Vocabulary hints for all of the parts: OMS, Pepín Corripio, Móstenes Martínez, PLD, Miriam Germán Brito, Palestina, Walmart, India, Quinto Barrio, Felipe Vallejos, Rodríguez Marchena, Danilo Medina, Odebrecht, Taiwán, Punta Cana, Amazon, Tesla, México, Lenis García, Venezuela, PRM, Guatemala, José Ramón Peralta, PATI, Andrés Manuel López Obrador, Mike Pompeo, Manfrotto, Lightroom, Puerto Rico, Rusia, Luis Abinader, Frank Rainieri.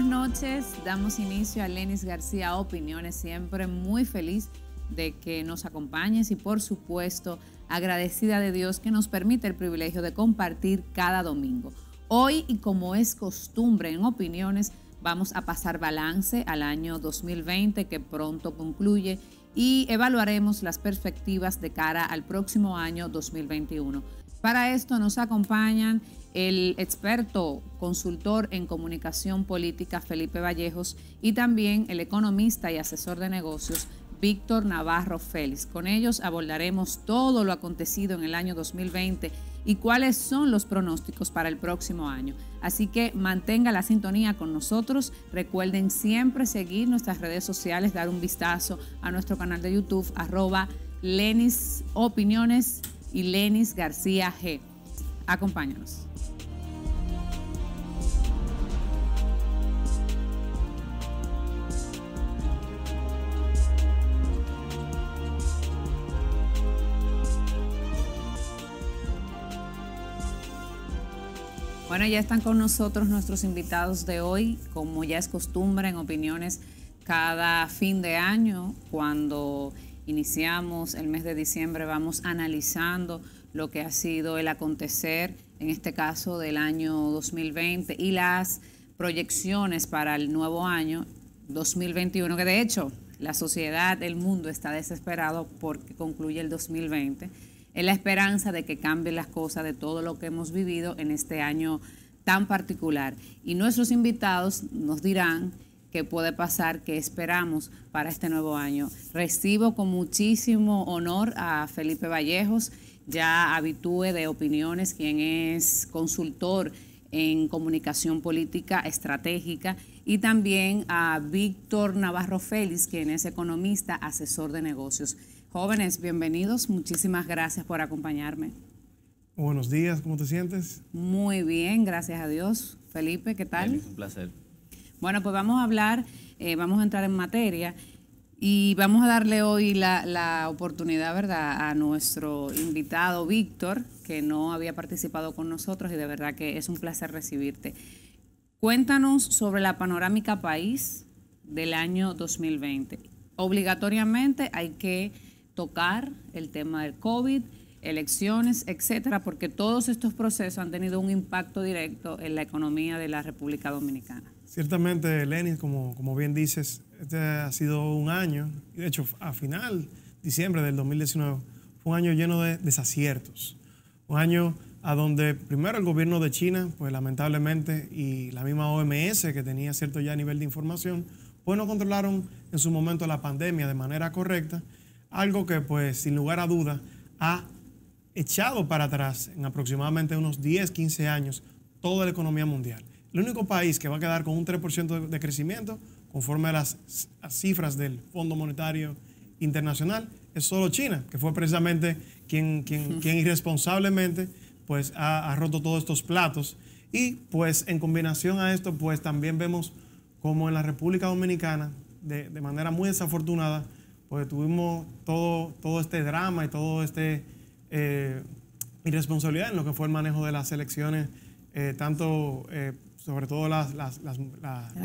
buenas noches. Damos inicio a Lenis García Opiniones. Siempre muy feliz de que nos acompañes y, por supuesto, agradecida de Dios que nos permite el privilegio de compartir cada domingo. Hoy, y como es costumbre en Opiniones, vamos a pasar balance al año 2020 que pronto concluye y evaluaremos las perspectivas de cara al próximo año 2021. Para esto nos acompañan el experto consultor en comunicación política Felipe Vallejos y también el economista y asesor de negocios Víctor Navarro Félix. Con ellos abordaremos todo lo acontecido en el año 2020 y cuáles son los pronósticos para el próximo año. Así que mantenga la sintonía con nosotros. Recuerden siempre seguir nuestras redes sociales, dar un vistazo a nuestro canal de YouTube, @LenisOpiniones y Lenis García G. Acompáñanos. Bueno, ya están con nosotros nuestros invitados de hoy, como ya es costumbre en Opiniones cada fin de año. Cuando iniciamos el mes de diciembre vamos analizando lo que ha sido el acontecer, en este caso del año 2020, y las proyecciones para el nuevo año 2021, que de hecho la sociedad, el mundo está desesperado porque concluye el 2020. Es la esperanza de que cambien las cosas de todo lo que hemos vivido en este año tan particular. Y nuestros invitados nos dirán qué puede pasar, qué esperamos para este nuevo año. Recibo con muchísimo honor a Felipe Vallejos, ya habitúe de Opiniones, quien es consultor en comunicación política estratégica, y también a Víctor Navarro Félix, quien es economista, asesor de negocios. Jóvenes, bienvenidos. Muchísimas gracias por acompañarme. Buenos días, ¿cómo te sientes? Muy bien, gracias a Dios. Felipe, ¿qué tal? Bien, un placer. Bueno, pues vamos a hablar, vamos a entrar en materia y vamos a darle hoy la oportunidad, ¿verdad?, a nuestro invitado Víctor, que no había participado con nosotros y de verdad que es un placer recibirte. Cuéntanos sobre la panorámica país del año 2020. Obligatoriamente hay que tocar el tema del COVID, elecciones, etcétera, porque todos estos procesos han tenido un impacto directo en la economía de la República Dominicana. Ciertamente, Lenis, como bien dices, este ha sido un año, y de hecho a final diciembre del 2019, fue un año lleno de desaciertos. Un año a donde primero el gobierno de China, pues lamentablemente, y la misma OMS, que tenía cierto ya nivel de información, pues no controlaron en su momento la pandemia de manera correcta, algo que pues sin lugar a duda ha echado para atrás en aproximadamente unos 10, 15 años toda la economía mundial. El único país que va a quedar con un 3% de crecimiento, conforme a las cifras del Fondo Monetario Internacional, es solo China, que fue precisamente quien irresponsablemente pues ha roto todos estos platos. Y pues en combinación a esto pues también vemos como en la República Dominicana, de manera muy desafortunada, pues tuvimos todo este drama y todo este irresponsabilidad en lo que fue el manejo de las elecciones, sobre todo las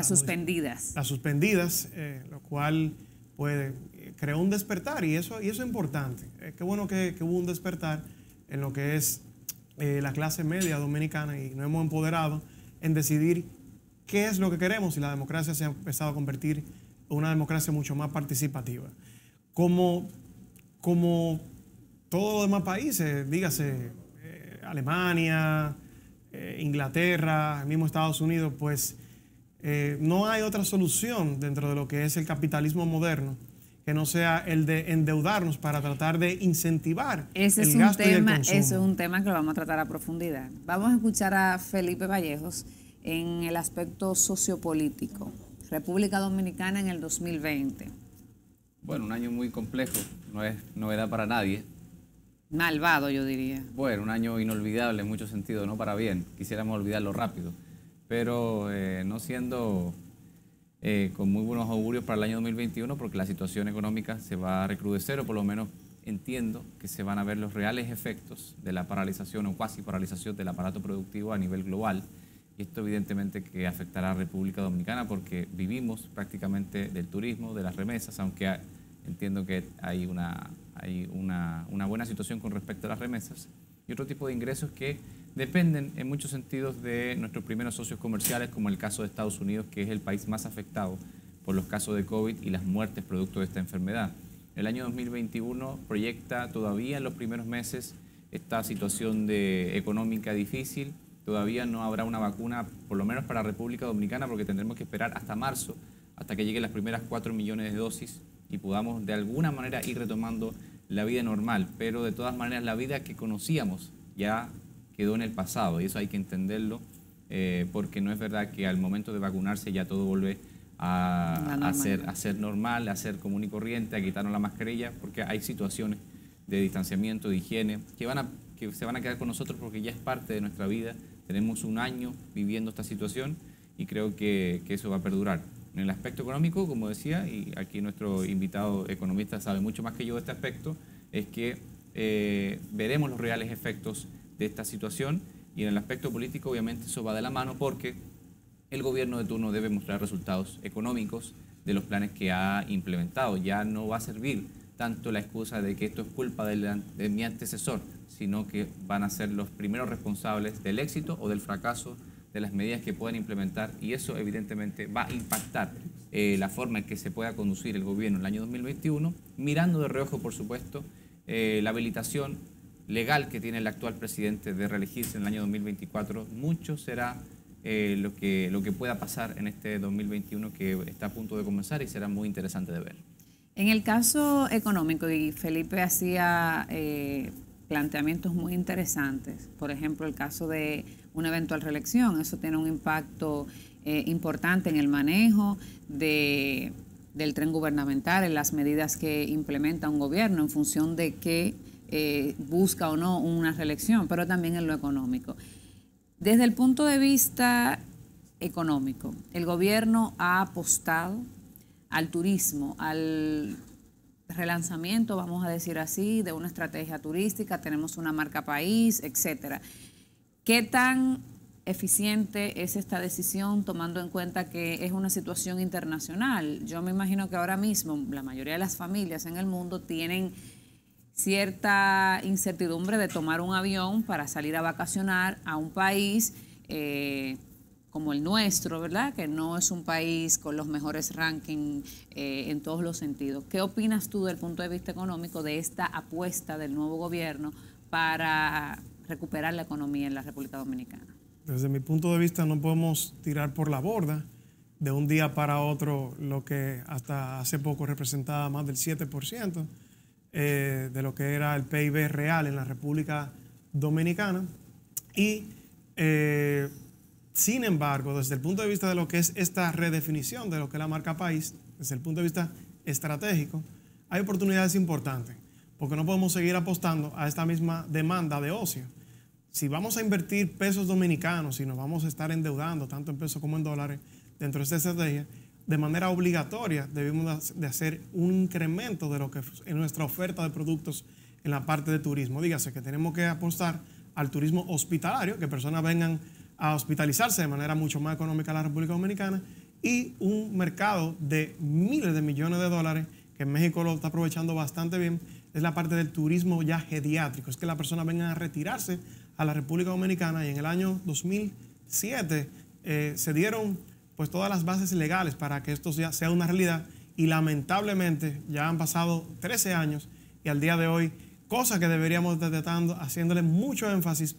suspendidas. Las suspendidas, lo cual pues, creó un despertar, y eso es importante. Qué bueno que hubo un despertar en lo que es la clase media dominicana, y nos hemos empoderado en decidir qué es lo que queremos, y la democracia se ha empezado a convertir en una democracia mucho más participativa. Como todos los demás países, dígase Alemania, Inglaterra, el mismo Estados Unidos, pues no hay otra solución dentro de lo que es el capitalismo moderno que no sea el de endeudarnos para tratar de incentivar el gasto y el consumo. Ese es un tema que lo vamos a tratar a profundidad. Vamos a escuchar a Felipe Vallejos en el aspecto sociopolítico. República Dominicana en el 2020. Bueno, un año muy complejo, no es novedad para nadie. Malvado, yo diría. Bueno, un año inolvidable en muchos sentidos, no para bien. Quisiéramos olvidarlo rápido, pero no siendo con muy buenos augurios para el año 2021, porque la situación económica se va a recrudecer, o por lo menos entiendo que se van a ver los reales efectos de la paralización o cuasi paralización del aparato productivo a nivel global, Y esto evidentemente que afectará a República Dominicana porque vivimos prácticamente del turismo, de las remesas, aunque entiendo que hay una buena situación con respecto a las remesas y otro tipo de ingresos que dependen en muchos sentidos de nuestros primeros socios comerciales, como el caso de Estados Unidos, que es el país más afectado por los casos de COVID y las muertes producto de esta enfermedad. El año 2021 proyecta todavía en los primeros meses esta situación económica difícil. Todavía no habrá una vacuna, por lo menos para República Dominicana, porque tendremos que esperar hasta marzo, hasta que lleguen las primeras 4 millones de dosis y podamos de alguna manera ir retomando la vida normal. Pero de todas maneras la vida que conocíamos ya quedó en el pasado y eso hay que entenderlo, porque no es verdad que al momento de vacunarse ya todo vuelve a ser normal, a ser común y corriente, a quitarnos la mascarilla, porque hay situaciones de distanciamiento, de higiene, que se van a quedar con nosotros porque ya es parte de nuestra vida. Tenemos un año viviendo esta situación y creo que eso va a perdurar. En el aspecto económico, como decía, y aquí nuestro invitado economista sabe mucho más que yo de este aspecto, es que veremos los reales efectos de esta situación, y en el aspecto político obviamente eso va de la mano porque el gobierno de turno debe mostrar resultados económicos de los planes que ha implementado. Ya no va a servir tanto la excusa de que esto es culpa de mi antecesor, sino que van a ser los primeros responsables del éxito o del fracaso de las medidas que puedan implementar, y eso evidentemente va a impactar la forma en que se pueda conducir el gobierno en el año 2021, mirando de reojo, por supuesto, la habilitación legal que tiene el actual presidente de reelegirse en el año 2024. Mucho será lo que pueda pasar en este 2021 que está a punto de comenzar y será muy interesante de ver. En el caso económico, y Felipe hacía planteamientos muy interesantes, por ejemplo, el caso de una eventual reelección, eso tiene un impacto importante en el manejo del tren gubernamental, en las medidas que implementa un gobierno en función de qué busca o no una reelección, pero también en lo económico. Desde el punto de vista económico, el gobierno ha apostado al turismo, al relanzamiento, vamos a decir así, de una estrategia turística. Tenemos una marca país, etcétera. ¿Qué tan eficiente es esta decisión tomando en cuenta que es una situación internacional? Yo me imagino que ahora mismo la mayoría de las familias en el mundo tienen cierta incertidumbre de tomar un avión para salir a vacacionar a un país como el nuestro, ¿verdad? Que no es un país con los mejores rankings en todos los sentidos. ¿Qué opinas tú desde el punto de vista económico de esta apuesta del nuevo gobierno para recuperar la economía en la República Dominicana? Desde mi punto de vista no podemos tirar por la borda de un día para otro lo que hasta hace poco representaba más del 7% de lo que era el PIB real en la República Dominicana. Y sin embargo, desde el punto de vista de lo que es esta redefinición de lo que es la marca país, desde el punto de vista estratégico, hay oportunidades importantes, porque no podemos seguir apostando a esta misma demanda de ocio. Si vamos a invertir pesos dominicanos, si nos vamos a estar endeudando tanto en pesos como en dólares dentro de esta estrategia, de manera obligatoria debemos de hacer un incremento de lo que es nuestra oferta de productos en la parte de turismo. Dígase que tenemos que apostar al turismo hospitalario, que personas vengan a hospitalizarse de manera mucho más económica a la República Dominicana, y un mercado de miles de millones de dólares, que en México lo está aprovechando bastante bien, es la parte del turismo ya geriátrico. Es que las personas vengan a retirarse a la República Dominicana, y en el año 2007 se dieron pues todas las bases legales para que esto sea una realidad, y lamentablemente ya han pasado 13 años y al día de hoy, cosa que deberíamos estar tratando, haciéndole mucho énfasis,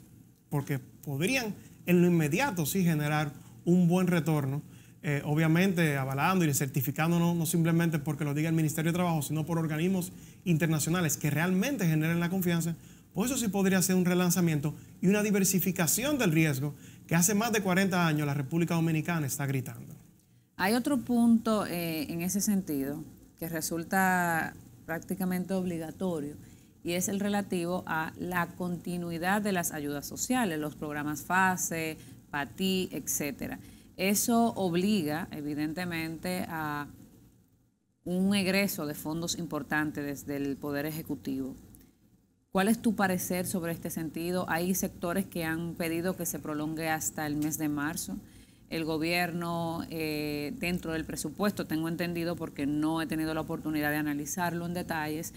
porque podrían en lo inmediato sí generar un buen retorno, obviamente avalando y certificándonos, no simplemente porque lo diga el Ministerio de Trabajo, sino por organismos internacionales que realmente generen la confianza. Pues eso sí podría ser un relanzamiento y una diversificación del riesgo que hace más de 40 años la República Dominicana está gritando. Hay otro punto en ese sentido que resulta prácticamente obligatorio, y es el relativo a la continuidad de las ayudas sociales, los programas FASE, PATI, etcétera. Eso obliga, evidentemente, a un egreso de fondos importante desde el Poder Ejecutivo. ¿Cuál es tu parecer sobre este sentido? Hay sectores que han pedido que se prolongue hasta el mes de marzo. El gobierno, dentro del presupuesto, tengo entendido porque no he tenido la oportunidad de analizarlo en detalles,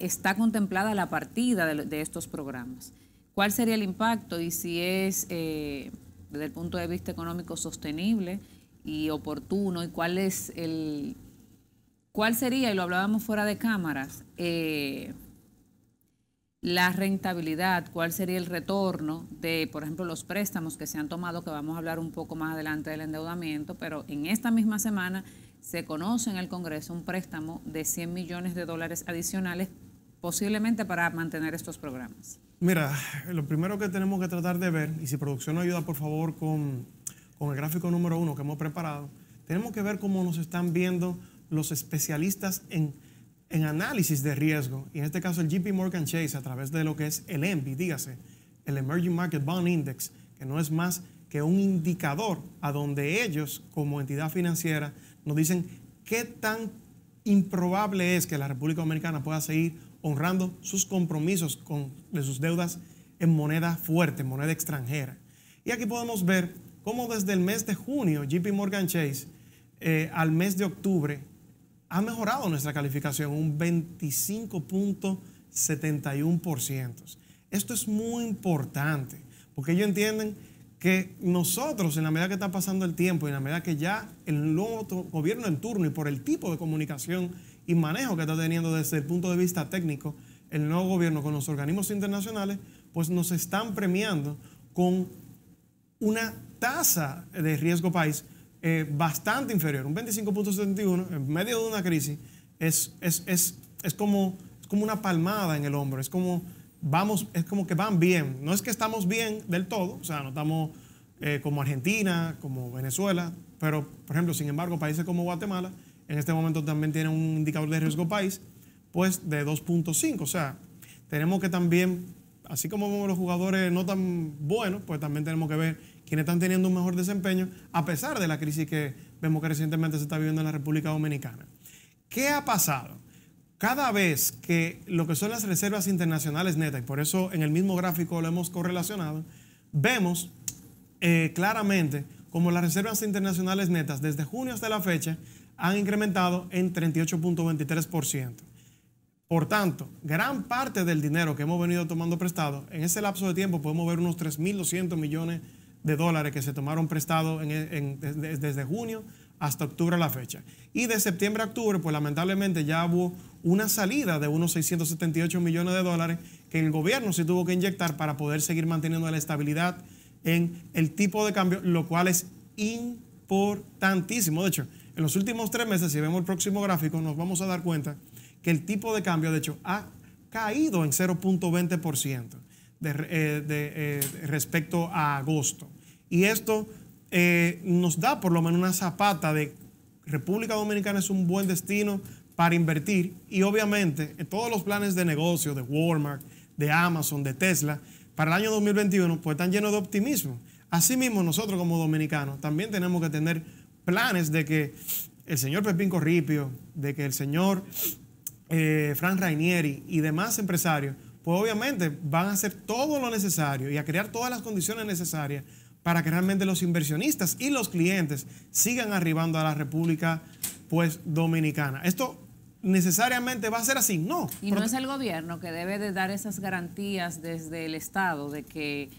está contemplada la partida de estos programas. ¿Cuál sería el impacto y si es, desde el punto de vista económico, sostenible y oportuno? ¿Y cuál es el, cuál sería, y lo hablábamos fuera de cámaras, la rentabilidad, cuál sería el retorno de, por ejemplo, los préstamos que se han tomado, que vamos a hablar un poco más adelante del endeudamiento, pero en esta misma semana se conoce en el Congreso un préstamo de $100 millones adicionales, posiblemente para mantener estos programas? Mira, lo primero que tenemos que tratar de ver, y si producción nos ayuda, por favor, con el gráfico número 1 que hemos preparado, tenemos que ver cómo nos están viendo los especialistas en análisis de riesgo, y en este caso el JP Morgan Chase a través de lo que es el EMBI, dígase, el Emerging Market Bond Index, que no es más que un indicador a donde ellos como entidad financiera nos dicen qué tan improbable es que la República Dominicana pueda seguir honrando sus compromisos de sus deudas en moneda fuerte, en moneda extranjera. Y aquí podemos ver cómo desde el mes de junio JP Morgan Chase al mes de octubre ha mejorado nuestra calificación un 25.71%. Esto es muy importante porque ellos entienden que nosotros, en la medida que está pasando el tiempo y en la medida que ya el nuevo gobierno en turno y por el tipo de comunicación y manejo que está teniendo desde el punto de vista técnico el nuevo gobierno con los organismos internacionales, pues nos están premiando con una tasa de riesgo país bastante inferior, un 25.71 en medio de una crisis es como una palmada en el hombro, es como que van bien. No es que estamos bien del todo, o sea, no estamos como Argentina, como Venezuela, pero por ejemplo, sin embargo, países como Guatemala en este momento también tienen un indicador de riesgo país pues de 2.5, o sea, tenemos que también, así como vemos los jugadores no tan buenos, pues también tenemos que ver quienes están teniendo un mejor desempeño a pesar de la crisis que vemos que recientemente se está viviendo en la República Dominicana. ¿Qué ha pasado? Cada vez que lo que son las reservas internacionales netas, y por eso en el mismo gráfico lo hemos correlacionado, vemos claramente como las reservas internacionales netas desde junio hasta la fecha han incrementado en 38.23%. Por tanto, gran parte del dinero que hemos venido tomando prestado, en ese lapso de tiempo podemos ver unos $3.200 millones que se tomaron prestado desde junio hasta octubre a la fecha. Y de septiembre a octubre, pues lamentablemente ya hubo una salida de unos $678 millones que el gobierno sí tuvo que inyectar para poder seguir manteniendo la estabilidad en el tipo de cambio, lo cual es importantísimo. De hecho, en los últimos 3 meses, si vemos el próximo gráfico, nos vamos a dar cuenta que el tipo de cambio, de hecho, ha caído en 0.20% respecto a agosto. Y esto nos da por lo menos una zapata de República Dominicana es un buen destino para invertir, y obviamente todos los planes de negocio de Walmart, de Amazon, de Tesla, para el año 2021 pues están llenos de optimismo. Asimismo, nosotros como dominicanos también tenemos que tener planes de que el señor Pepín Corripio, de que el señor Frank Rainieri y demás empresarios, pues obviamente van a hacer todo lo necesario y a crear todas las condiciones necesarias para que realmente los inversionistas y los clientes sigan arribando a la República pues Dominicana. Esto necesariamente va a ser así, ¿no? Y no es el gobierno que debe de dar esas garantías desde el Estado de que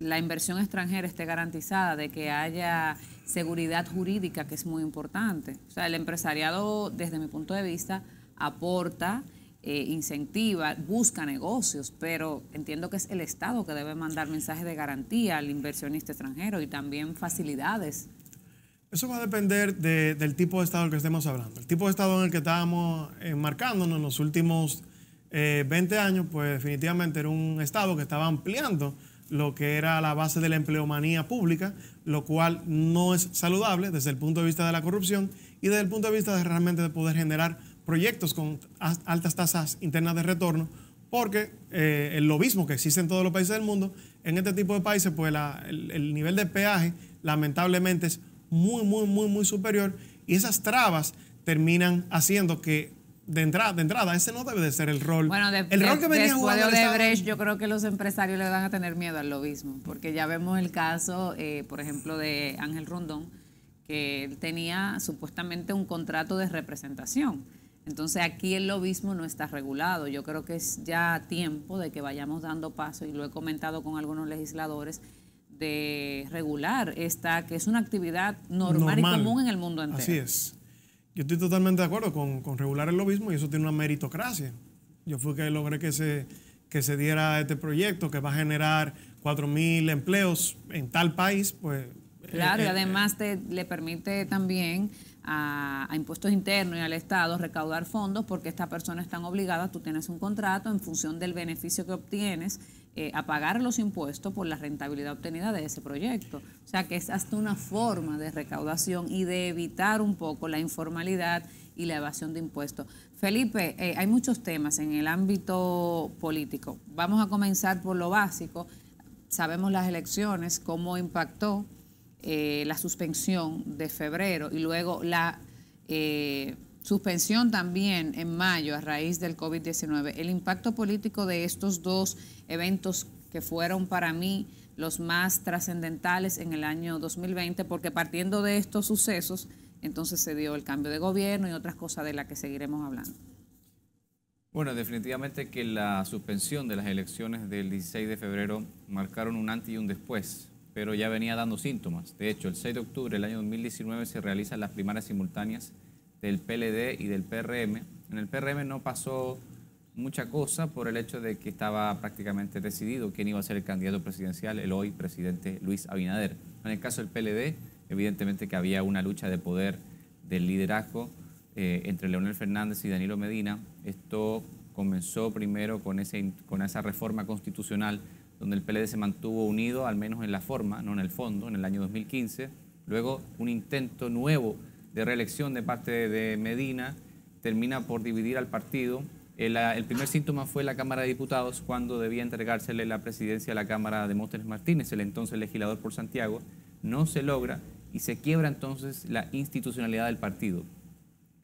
la inversión extranjera esté garantizada, de que haya seguridad jurídica, que es muy importante. O sea, el empresariado, desde mi punto de vista, aporta, incentiva, busca negocios, pero entiendo que es el Estado que debe mandar mensajes de garantía al inversionista extranjero y también facilidades. Eso va a depender del tipo de Estado del que estemos hablando. El tipo de Estado en el que estábamos enmarcándonos en los últimos 20 años, pues definitivamente era un Estado que estaba ampliando lo que era la base de la empleomanía pública, lo cual no es saludable desde el punto de vista de la corrupción y desde el punto de vista de realmente de poder generar proyectos con altas tasas internas de retorno, porque el lobismo que existe en todos los países del mundo, en este tipo de países, pues el nivel de peaje lamentablemente es muy superior, y esas trabas terminan haciendo que de entrada, ese no debe de ser el rol. Bueno, el rol que venía jugando después de Odebrecht, yo creo que los empresarios le van a tener miedo al lobismo, porque ya vemos el caso, por ejemplo, de Ángel Rondón, que él tenía supuestamente un contrato de representación. Entonces aquí el lobismo no está regulado. Yo creo que es ya tiempo de que vayamos dando paso, y lo he comentado con algunos legisladores, de regular esta, que es una actividad normal y común en el mundo entero. Así es. Yo estoy totalmente de acuerdo con regular el lobismo, y eso tiene una meritocracia. Yo fui que logré que se diera este proyecto que va a generar 4.000 empleos en tal país. Pues, claro, y además le permite también a impuestos internos y al Estado recaudar fondos, porque estas personas están obligadas, tú tienes un contrato en función del beneficio que obtienes, a pagar los impuestos por la rentabilidad obtenida de ese proyecto. O sea que es hasta una forma de recaudación y de evitar un poco la informalidad y la evasión de impuestos. Felipe, hay muchos temas en el ámbito político. Vamos a comenzar por lo básico. Sabemos las elecciones, cómo impactó la suspensión de febrero y luego la suspensión también en mayo a raíz del COVID-19. El impacto político de estos dos eventos que fueron para mí los más trascendentales en el año 2020, porque partiendo de estos sucesos, entonces se dio el cambio de gobierno y otras cosas de las que seguiremos hablando. Bueno, definitivamente que la suspensión de las elecciones del 16 de febrero marcaron un antes y un después, pero ya venía dando síntomas. De hecho, el 6 de octubre del año 2019 se realizan las primarias simultáneas del PLD y del PRM. En el PRM no pasó mucha cosa por el hecho de que estaba prácticamente decidido quién iba a ser el candidato presidencial, el hoy presidente Luis Abinader. En el caso del PLD, evidentemente que había una lucha de poder, del liderazgo entre Leonel Fernández y Danilo Medina. Esto comenzó primero con esa reforma constitucional, donde el PLD se mantuvo unido, al menos en la forma, no en el fondo, en el año 2015. Luego un intento nuevo de reelección de parte de Medina termina por dividir al partido. El primer síntoma fue la Cámara de Diputados, cuando debía entregársele la presidencia a la Cámara de Móstenes Martínez, el entonces legislador por Santiago. No se logra y se quiebra entonces la institucionalidad del partido.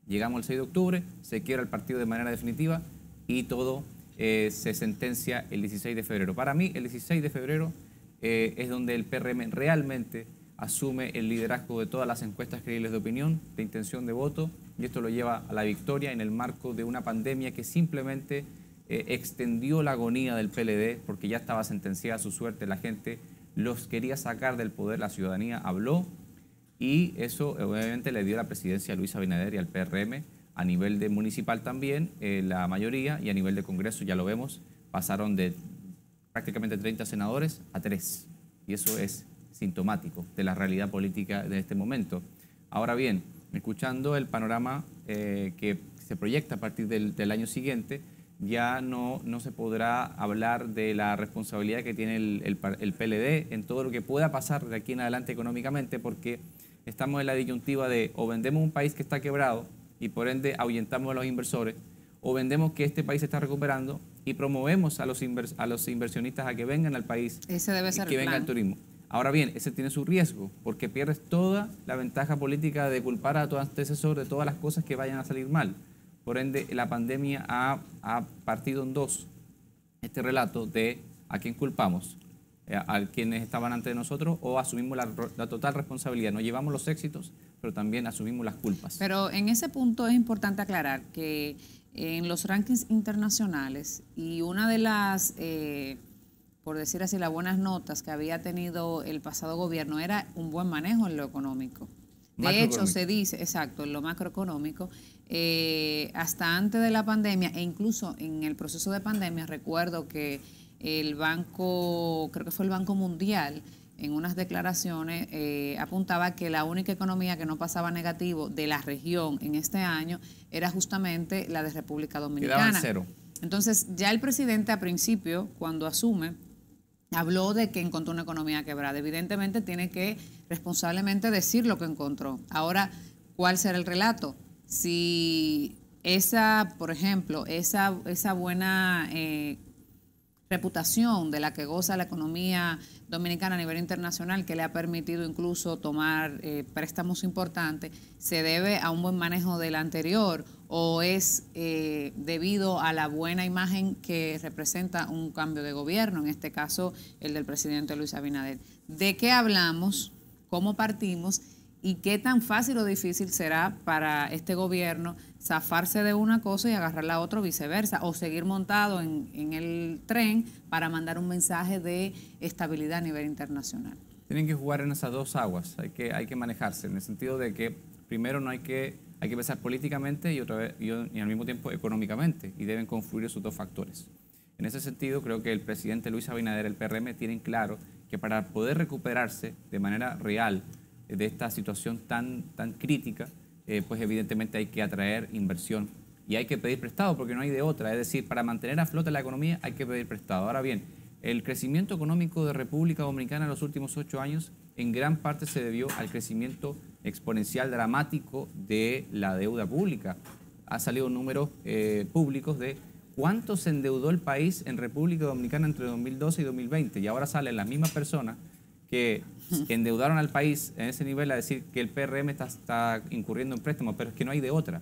Llegamos al 6 de octubre, se quiebra el partido de manera definitiva y todo se sentencia el 16 de febrero. Para mí, el 16 de febrero es donde el PRM realmente asume el liderazgo de todas las encuestas creíbles de opinión, de intención de voto, y esto lo lleva a la victoria en el marco de una pandemia que simplemente extendió la agonía del PLD, porque ya estaba sentenciada a su suerte. La gente los quería sacar del poder, la ciudadanía habló, y eso obviamente le dio la presidencia a Luis Abinader y al PRM. A nivel de municipal también, la mayoría, y a nivel de Congreso, ya lo vemos, pasaron de prácticamente 30 senadores a 3, y eso es sintomático de la realidad política de este momento. Ahora bien, escuchando el panorama que se proyecta a partir del año siguiente, ya no se podrá hablar de la responsabilidad que tiene el PLD en todo lo que pueda pasar de aquí en adelante económicamente, porque estamos en la disyuntiva de o vendemos un país que está quebrado y por ende ahuyentamos a los inversores, o vendemos que este país se está recuperando y promovemos a los inversionistas a que vengan al país. Ese debe ser que venga el turismo. Ahora bien, ese tiene su riesgo, porque pierdes toda la ventaja política de culpar a tu antecesor de todas las cosas que vayan a salir mal. Por ende, la pandemia ha partido en dos este relato de a quién culpamos, a quienes estaban antes de nosotros, o asumimos la total responsabilidad. Nos llevamos los éxitos, pero también asumimos las culpas. Pero en ese punto es importante aclarar que en los rankings internacionales, y una de las... por decir así, las buenas notas que había tenido el pasado gobierno era un buen manejo en lo económico. De hecho, se dice, exacto, en lo macroeconómico, hasta antes de la pandemia, e incluso en el proceso de pandemia, recuerdo que el banco, creo que fue el Banco Mundial, en unas declaraciones apuntaba que la única economía que no pasaba negativo de la región en este año era justamente la de República Dominicana. Quedaba en cero. Entonces, ya el presidente a principio, cuando asume, habló de que encontró una economía quebrada. Evidentemente tiene que responsablemente decir lo que encontró. Ahora, ¿cuál será el relato? Si esa, por ejemplo, esa buena reputación de la que goza la economía dominicana a nivel internacional, que le ha permitido incluso tomar préstamos importantes, se debe a un buen manejo del anterior o es debido a la buena imagen que representa un cambio de gobierno, en este caso el del presidente Luis Abinader? ¿De qué hablamos? ¿Cómo partimos? ¿Y qué tan fácil o difícil será para este gobierno zafarse de una cosa y agarrar la otra o viceversa? O seguir montado en el tren para mandar un mensaje de estabilidad a nivel internacional. Tienen que jugar en esas dos aguas, hay que manejarse, en el sentido de que primero no hay que pensar políticamente y al mismo tiempo económicamente, y deben confluir esos dos factores. En ese sentido creo que el presidente Luis Abinader, el PRM, tienen claro que para poder recuperarse de manera real de esta situación tan crítica, pues evidentemente hay que atraer inversión y hay que pedir prestado porque no hay de otra. Es decir, para mantener a flote la economía hay que pedir prestado. Ahora bien, el crecimiento económico de República Dominicana en los últimos 8 años en gran parte se debió al crecimiento exponencial dramático de la deuda pública. Ha salido números públicos de cuánto se endeudó el país en República Dominicana entre 2012 y 2020, y ahora salen las mismas personas que endeudaron al país en ese nivel a decir que el PRM está incurriendo en préstamos, pero es que no hay de otra.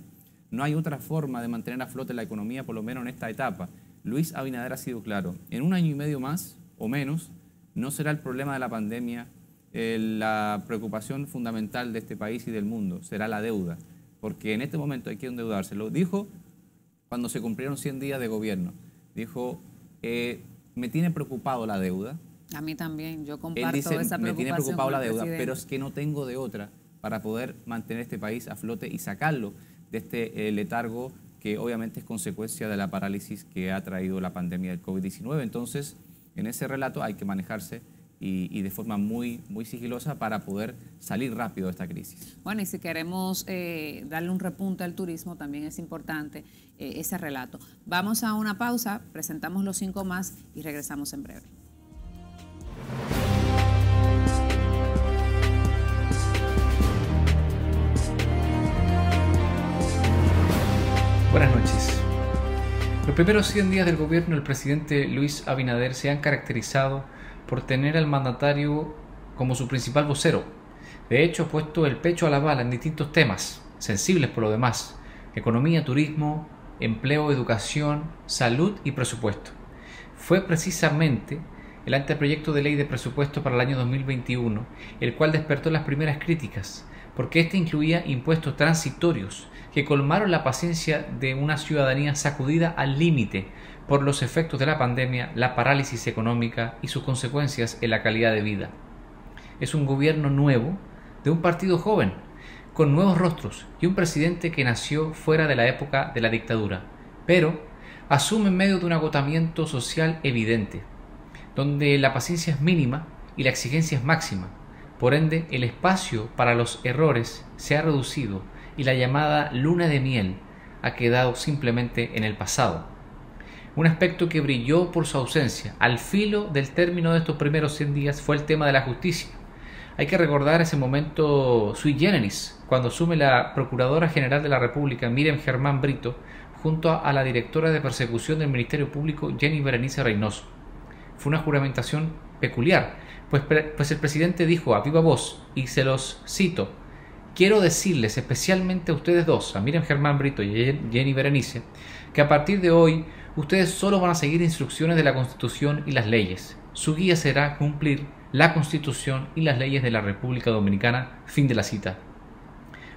No hay otra forma de mantener a flote la economía, por lo menos en esta etapa. Luis Abinader ha sido claro. En 1 año y medio más o menos no será el problema de la pandemia la preocupación fundamental de este país y del mundo. Será la deuda, porque en este momento hay que endeudarse. Lo dijo cuando se cumplieron 100 días de gobierno. Dijo, me tiene preocupado la deuda. A mí también, yo comparto esa preocupación. Me tiene preocupado la deuda, pero es que no tengo de otra para poder mantener este país a flote y sacarlo de este letargo que obviamente es consecuencia de la parálisis que ha traído la pandemia del COVID-19. Entonces, en ese relato hay que manejarse y de forma muy sigilosa para poder salir rápido de esta crisis. Bueno, y si queremos darle un repunte al turismo, también es importante ese relato. Vamos a una pausa, presentamos los 5 más y regresamos en breve. Buenas noches. Los primeros 100 días del gobierno del presidente Luis Abinader se han caracterizado por tener al mandatario como su principal vocero. De hecho, ha puesto el pecho a la bala en distintos temas, sensibles por lo demás: economía, turismo, empleo, educación, salud y presupuesto. Fue precisamente el anteproyecto de ley de presupuesto para el año 2021, el cual despertó las primeras críticas, porque este incluía impuestos transitorios que colmaron la paciencia de una ciudadanía sacudida al límite por los efectos de la pandemia, la parálisis económica y sus consecuencias en la calidad de vida. Es un gobierno nuevo, de un partido joven, con nuevos rostros y un presidente que nació fuera de la época de la dictadura, pero asume en medio de un agotamiento social evidente, donde la paciencia es mínima y la exigencia es máxima. Por ende, el espacio para los errores se ha reducido y la llamada luna de miel ha quedado simplemente en el pasado. Un aspecto que brilló por su ausencia al filo del término de estos primeros 100 días fue el tema de la justicia. Hay que recordar ese momento sui generis, cuando asume la Procuradora General de la República, Miriam Germán Brito, junto a la Directora de Persecución del Ministerio Público, Jenny Berenice Reynoso. Fue una juramentación peculiar, pues el presidente dijo a viva voz, y se los cito: quiero decirles especialmente a ustedes dos, a Miriam Germán Brito y Jenny Berenice, que a partir de hoy ustedes solo van a seguir instrucciones de la Constitución y las leyes. Su guía será cumplir la Constitución y las leyes de la República Dominicana. Fin de la cita.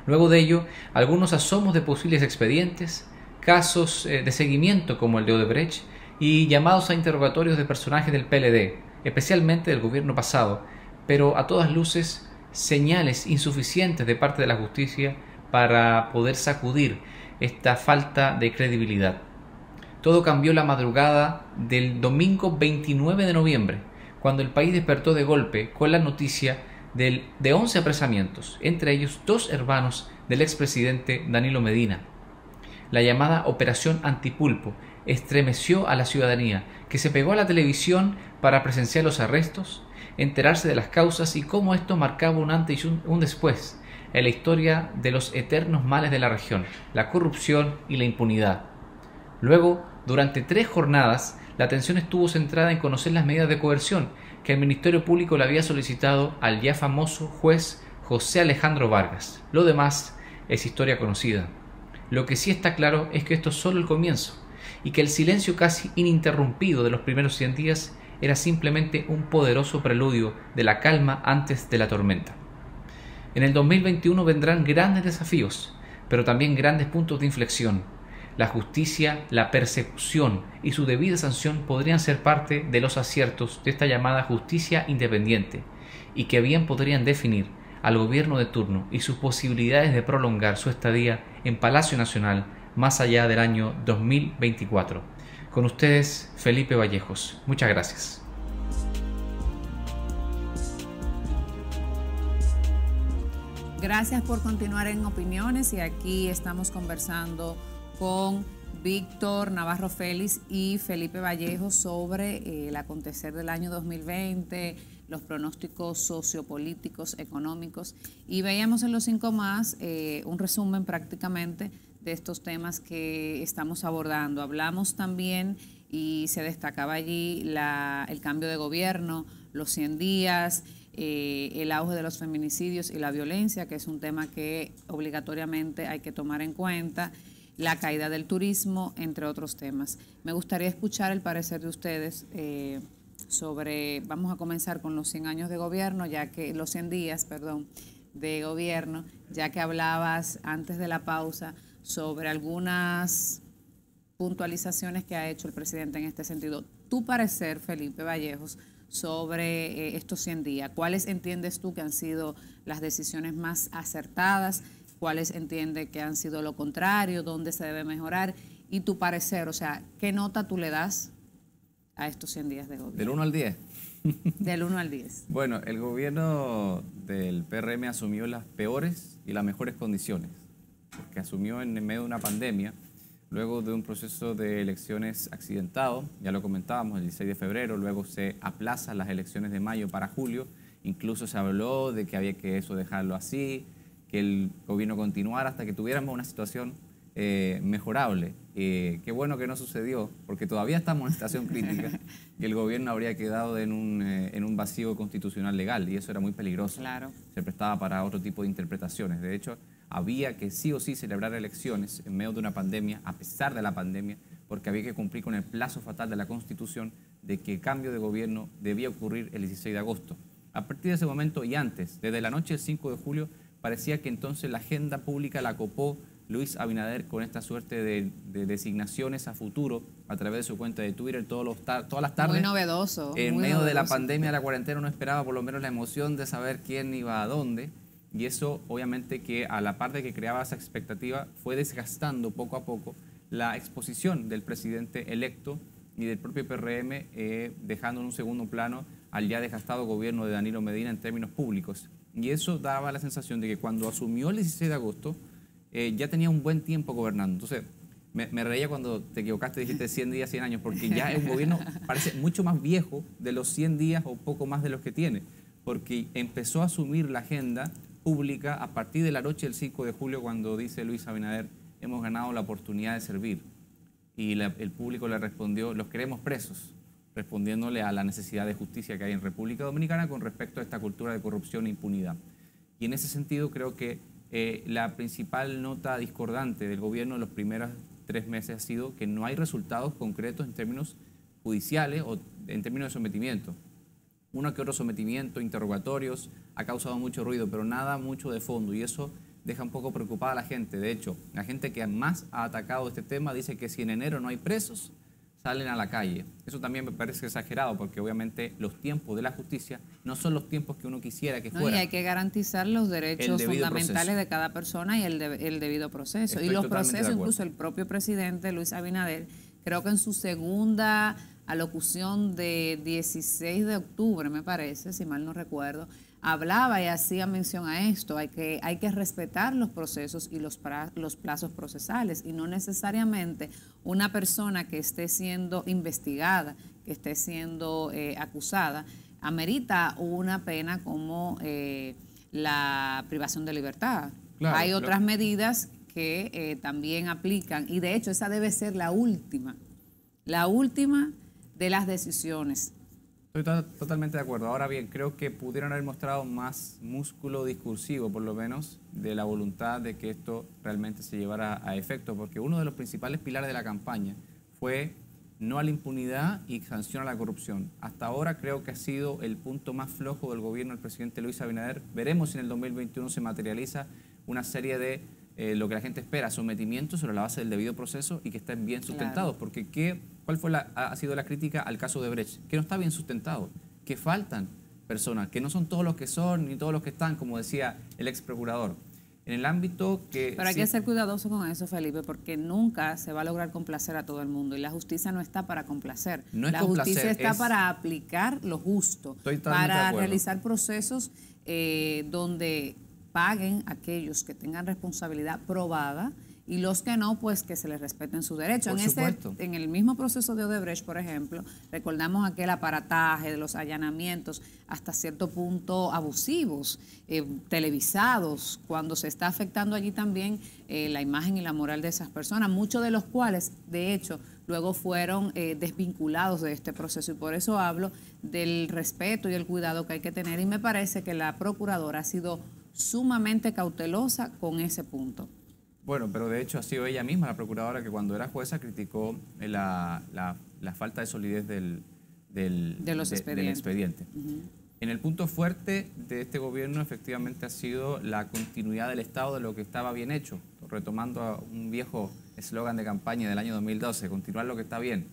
Luego de ello, algunos asomos de posibles expedientes, casos de seguimiento como el de Odebrecht, y llamados a interrogatorios de personajes del PLD, especialmente del gobierno pasado, pero a todas luces señales insuficientes de parte de la justicia para poder sacudir esta falta de credibilidad. Todo cambió la madrugada del domingo 29 de noviembre, cuando el país despertó de golpe con la noticia de 11 apresamientos, entre ellos 2 hermanos del expresidente Danilo Medina. La llamada Operación Antipulpo estremeció a la ciudadanía, que se pegó a la televisión para presenciar los arrestos, enterarse de las causas y cómo esto marcaba un antes y un después en la historia de los eternos males de la región, la corrupción y la impunidad. Luego, durante 3 jornadas, la atención estuvo centrada en conocer las medidas de coerción que el Ministerio Público le había solicitado al ya famoso juez José Alejandro Vargas. Lo demás es historia conocida. Lo que sí está claro es que esto es solo el comienzo y que el silencio casi ininterrumpido de los primeros 100 días era simplemente un poderoso preludio de la calma antes de la tormenta. En el 2021 vendrán grandes desafíos, pero también grandes puntos de inflexión. La justicia, la persecución y su debida sanción podrían ser parte de los aciertos de esta llamada justicia independiente y que bien podrían definir al gobierno de turno y sus posibilidades de prolongar su estadía en Palacio Nacional más allá del año 2024. Con ustedes, Felipe Vallejos. Muchas gracias. Gracias por continuar en Opiniones, y aquí estamos conversando con Víctor Navarro Félix y Felipe Vallejos sobre el acontecer del año 2020, los pronósticos sociopolíticos, económicos, y veíamos en los 5 más un resumen prácticamente de estos temas que estamos abordando. Hablamos también y se destacaba allí el cambio de gobierno, los 100 días, el auge de los feminicidios y la violencia, que es un tema que obligatoriamente hay que tomar en cuenta, la caída del turismo, entre otros temas. Me gustaría escuchar el parecer de ustedes sobre, vamos a comenzar con los 100 años de gobierno, ya que los 100 días, perdón, de gobierno, ya que hablabas antes de la pausa sobre algunas puntualizaciones que ha hecho el presidente en este sentido. Tu parecer, Felipe Vallejos, sobre estos 100 días, ¿cuáles entiendes tú que han sido las decisiones más acertadas? ¿Cuáles entiendes que han sido lo contrario? ¿Dónde se debe mejorar? Y tu parecer, o sea, ¿qué nota tú le das a estos 100 días de gobierno? ¿Del 1 al 10? Del 1 al 10. Bueno, el gobierno del PRM asumió las peores y las mejores condiciones, que asumió en medio de una pandemia, luego de un proceso de elecciones accidentado, ya lo comentábamos, el 16 de febrero, luego se aplazan las elecciones de mayo para julio, incluso se habló de que había que eso dejarlo así, que el gobierno continuara hasta que tuviéramos una situación mejorable. Qué bueno que no sucedió, porque todavía estamos en una situación crítica y el gobierno habría quedado en un vacío constitucional legal, y eso era muy peligroso. Claro. Se prestaba para otro tipo de interpretaciones. De hecho, había que sí o sí celebrar elecciones en medio de una pandemia, a pesar de la pandemia, porque había que cumplir con el plazo fatal de la Constitución de que el cambio de gobierno debía ocurrir el 16 de agosto. A partir de ese momento y antes, desde la noche del 5 de julio, parecía que entonces la agenda pública la copó Luis Abinader con esta suerte de designaciones a futuro a través de su cuenta de Twitter todas las tardes. Muy novedoso. En medio de la pandemia, la cuarentena, uno esperaba por lo menos la emoción de saber quién iba a dónde. Y eso, obviamente, que a la par de que creaba esa expectativa, fue desgastando poco a poco la exposición del presidente electo y del propio PRM, dejando en un segundo plano al ya desgastado gobierno de Danilo Medina en términos públicos. Y eso daba la sensación de que cuando asumió el 16 de agosto, ya tenía un buen tiempo gobernando. Entonces, me reía cuando te equivocaste, dijiste 100 días, 100 años, porque ya el gobierno parece mucho más viejo de los 100 días o poco más de los que tiene, porque empezó a asumir la agenda pública a partir de la noche del 5 de julio cuando dice Luis Abinader, hemos ganado la oportunidad de servir. Y el público le respondió, los queremos presos, respondiéndole a la necesidad de justicia que hay en República Dominicana con respecto a esta cultura de corrupción e impunidad. Y en ese sentido creo que la principal nota discordante del gobierno en los primeros 3 meses ha sido que no hay resultados concretos en términos judiciales o en términos de sometimiento. Uno que otro sometimiento, interrogatorios, ha causado mucho ruido, pero nada mucho de fondo, y eso deja un poco preocupada a la gente. De hecho, la gente que más ha atacado este tema dice que si en enero no hay presos, salen a la calle. Eso también me parece exagerado, porque obviamente los tiempos de la justicia no son los tiempos que uno quisiera que fueran. No, y hay que garantizar los derechos fundamentales de cada persona y el debido proceso. Estoy y los procesos, incluso el propio presidente Luis Abinader, creo que en su segunda alocución de 16 de octubre, me parece, si mal no recuerdo, hablaba y hacía mención a esto, hay que respetar los procesos y los plazos procesales, y no necesariamente una persona que esté siendo investigada, que esté siendo acusada, amerita una pena como la privación de libertad. Claro, hay otras medidas que también aplican, y de hecho esa debe ser la última de las decisiones. Estoy totalmente de acuerdo. Ahora bien, creo que pudieron haber mostrado más músculo discursivo, por lo menos, de la voluntad de que esto realmente se llevara a efecto, porque uno de los principales pilares de la campaña fue no a la impunidad y sanción a la corrupción. Hasta ahora creo que ha sido el punto más flojo del gobierno del presidente Luis Abinader. Veremos si en el 2021 se materializa una serie de lo que la gente espera, sometimientos sobre la base del debido proceso y que estén bien sustentados, claro. Porque ¿cuál fue ha sido la crítica al caso de Odebrecht? Que no está bien sustentado, que faltan personas, que no son todos los que son ni todos los que están, como decía el ex procurador. En el ámbito que... Pero hay que ser cuidadoso con eso, Felipe, porque nunca se va a lograr complacer a todo el mundo y la justicia no está para complacer. No es la complacer, justicia está para aplicar lo justo, para realizar procesos donde paguen aquellos que tengan responsabilidad probada. Y los que no, pues que se les respeten sus derechos. En el mismo proceso de Odebrecht, por ejemplo, recordamos aquel aparataje de los allanamientos hasta cierto punto abusivos, televisados, cuando se está afectando allí también la imagen y la moral de esas personas, muchos de los cuales, de hecho, luego fueron desvinculados de este proceso. Y por eso hablo del respeto y el cuidado que hay que tener. Y me parece que la procuradora ha sido sumamente cautelosa con ese punto. Bueno, pero de hecho ha sido ella misma, la procuradora, que cuando era jueza criticó la falta de solidez del expediente. Uh-huh. En el punto fuerte de este gobierno efectivamente ha sido la continuidad del Estado de lo que estaba bien hecho, retomando a un viejo eslogan de campaña del año 2012, continuar lo que está bien.